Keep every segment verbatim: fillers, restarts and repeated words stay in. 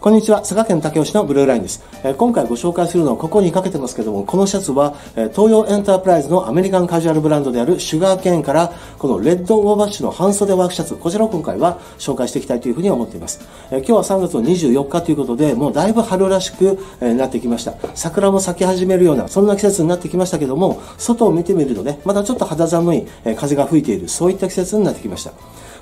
こんにちは、佐賀県武雄市のブルーラインです。えー、今回ご紹介するのはここにかけてますけども、このシャツは、えー、東洋エンタープライズのアメリカンカジュアルブランドであるシュガーケーンから、このレッドオーバッシュの半袖ワークシャツ、こちらを今回は紹介していきたいというふうに思っています。えー、今日はさんがつのにじゅうよっかということで、もうだいぶ春らしく、えー、なってきました。桜も咲き始めるような、そんな季節になってきましたけども、外を見てみるとね、まだちょっと肌寒い、えー、風が吹いている、そういった季節になってきました。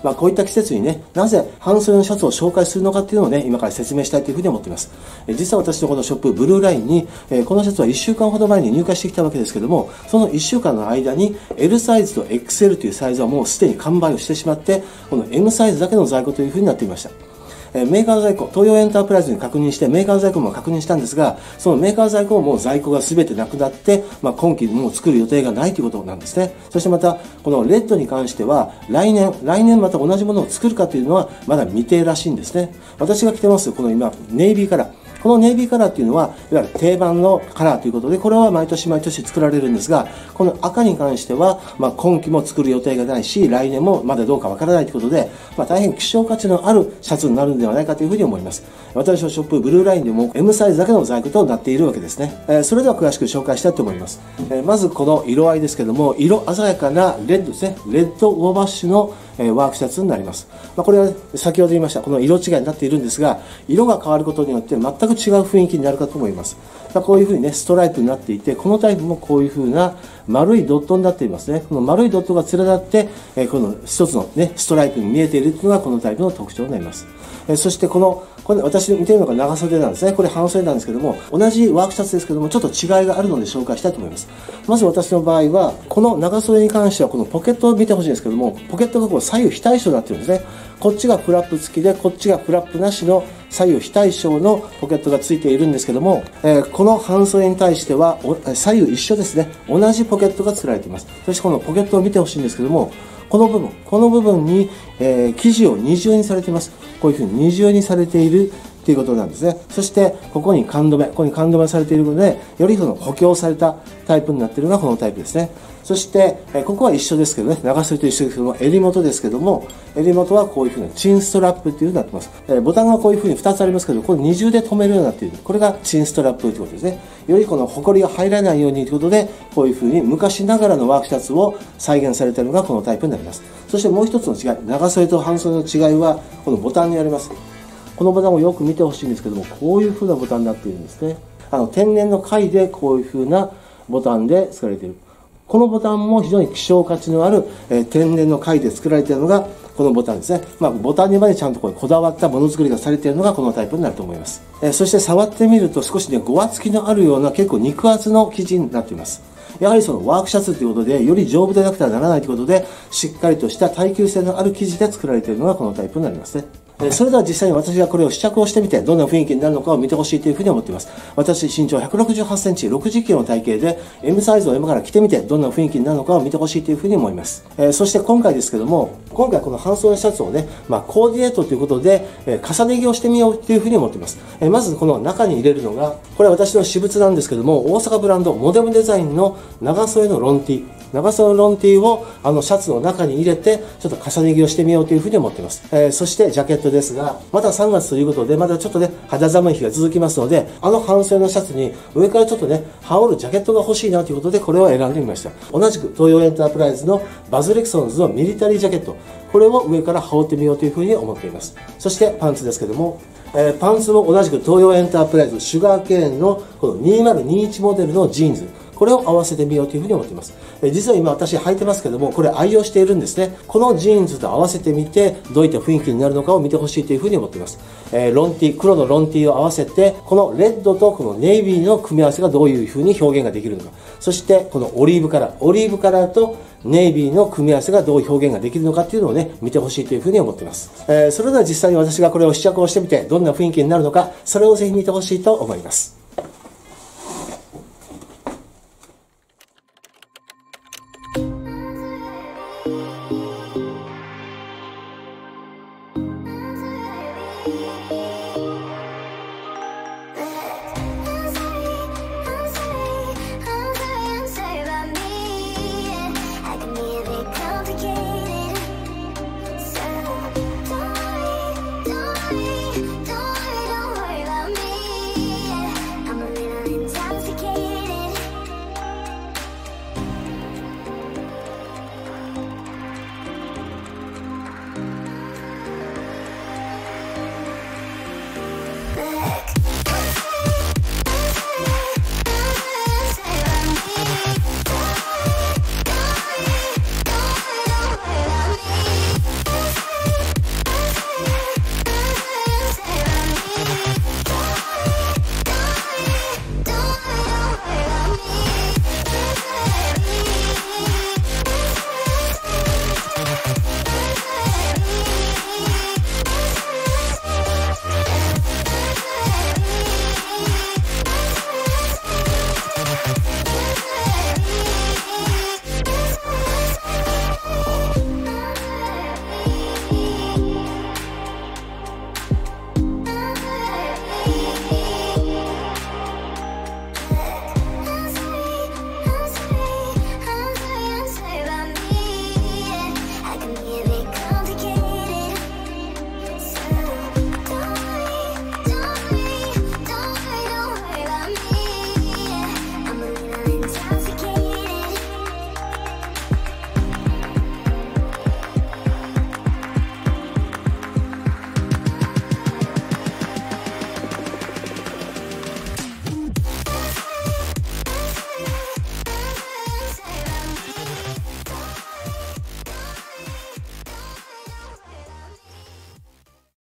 まあこういった季節にね、なぜ半袖のシャツを紹介するのかっていうのをね、今から説明したいというふうに思っています。え実は私のこのショップ、ブルーラインに、えこのシャツはいっしゅうかんほど前に入荷してきたわけですけども、そのいっしゅうかんの間に エル サイズと エックスエル というサイズはもうすでに完売をしてしまって、この エム サイズだけの在庫というふうになっていました。メーカー在庫、東洋エンタープライズに確認して、メーカー在庫も確認したんですが、そのメーカー在庫ももう在庫が全てなくなって、まあ、今期もう作る予定がないということなんですね。そしてまた、このレッドに関しては、来年、来年また同じものを作るかというのは、まだ未定らしいんですね。私が着てます、この今、ネイビーカラー。このネイビーカラーっていうのは、いわゆる定番のカラーということで、これは毎年毎年作られるんですが、この赤に関しては、まあ今期も作る予定がないし、来年もまだどうかわからないということで、まあ大変希少価値のあるシャツになるんではないかというふうに思います。私のショップ、ブルーラインでも エム サイズだけの在庫となっているわけですね。えー、それでは詳しく紹介したいと思います。えー、まずこの色合いですけども、色鮮やかなレッドですね。レッドオーバッシュのワークシャツになります。まあ、これは先ほど言いました、この色違いになっているんですが、色が変わることによって全く違う雰囲気になるかと思います。まあ、こういうふうにね、ストライプになっていて、このタイプもこういうふうな丸いドットになっていますね。この丸いドットが連なって、えー、この一つのね、ストライプに見えているというのがこのタイプの特徴になります。えー、そしてこの、これ私見てるのが長袖なんですね。これ半袖なんですけども、同じワークシャツですけども、ちょっと違いがあるので紹介したいと思います。まず私の場合は、この長袖に関してはこのポケットを見てほしいんですけども、ポケットがこう左右非対称になってるんですね。こっちがフラップ付きで、こっちがフラップなしの左右非対称のポケットが付いているんですけども、えー、この半袖に対しては左右一緒ですね。同じポケットが作られています。そしてこのポケットを見てほしいんですけども、この部分、この部分に、えー、生地を二重にされています。こういうふうに二重にされているということなんですね。そして、ここに缶止め、ここに缶止めされているので、よりその補強されたタイプになっているのがこのタイプですね。そして、えー、ここは一緒ですけどね、長袖と一緒ですけども、襟元ですけども、襟元はこういうふうなチンストラップというふうになっています。えー、ボタンがこういうふうにふたつありますけど、これ二重で留めるようになっている。これがチンストラップということですね。よりこのホコリが入らないようにということで、こういうふうに昔ながらのワークシャツを再現されているのがこのタイプになります。そしてもう一つの違い、長袖と半袖の違いは、このボタンにあります。このボタンをよく見てほしいんですけども、こういう風なボタンになっているんですね。あの、天然の貝でこういう風なボタンで作られている。このボタンも非常に希少価値のある、えー、天然の貝で作られているのがこのボタンですね。まあ、ボタンにまでちゃんとこうこだわったものづくりがされているのがこのタイプになると思います。えー、そして触ってみると少しね、ごわつきのあるような結構肉厚の生地になっています。やはりそのワークシャツということで、より丈夫でなくてはならないということで、しっかりとした耐久性のある生地で作られているのがこのタイプになりますね。それでは実際に私がこれを試着をしてみて、どんな雰囲気になるのかを見てほしいというふうに思っています。私、身長ひゃくろくじゅうはちセンチ、ろくじゅっキロの体型で、エム サイズを今から着てみて、どんな雰囲気になるのかを見てほしいというふうに思います。えー、そして今回ですけども、今回この半袖シャツをね、まあ、コーディネートということで、えー、重ね着をしてみようというふうに思っています。えー、まずこの中に入れるのが、これは私の私物なんですけども、大阪ブランド、モデムデザインの長袖のロン T。長袖のロン T をあのシャツの中に入れて、ちょっと重ね着をしてみようというふうに思っています。えー、そしてジャケットですが、まださんがつということで、まだちょっとね、肌寒い日が続きますので、あの半袖のシャツに上からちょっとね、羽織るジャケットが欲しいなということで、これを選んでみました。同じく東洋エンタープライズのバズ・レクソンズのミリタリージャケット。これを上から羽織ってみようというふうに思っています。そしてパンツですけども、えー、パンツも同じく東洋エンタープライズシュガーケーンのこのにせんにじゅういちモデルのジーンズ。これを合わせてみようというふうに思っています。え実は今私履いてますけども、これ愛用しているんですね。このジーンズと合わせてみて、どういった雰囲気になるのかを見てほしいというふうに思っています。えー、ロン T、黒のロン T を合わせて、このレッドとこのネイビーの組み合わせがどういうふうに表現ができるのか。そして、このオリーブカラー、オリーブカラーとネイビーの組み合わせがどう表現ができるのかっていうのをね、見てほしいというふうに思っています。えー、それでは実際に私がこれを試着をしてみて、どんな雰囲気になるのか、それをぜひ見てほしいと思います。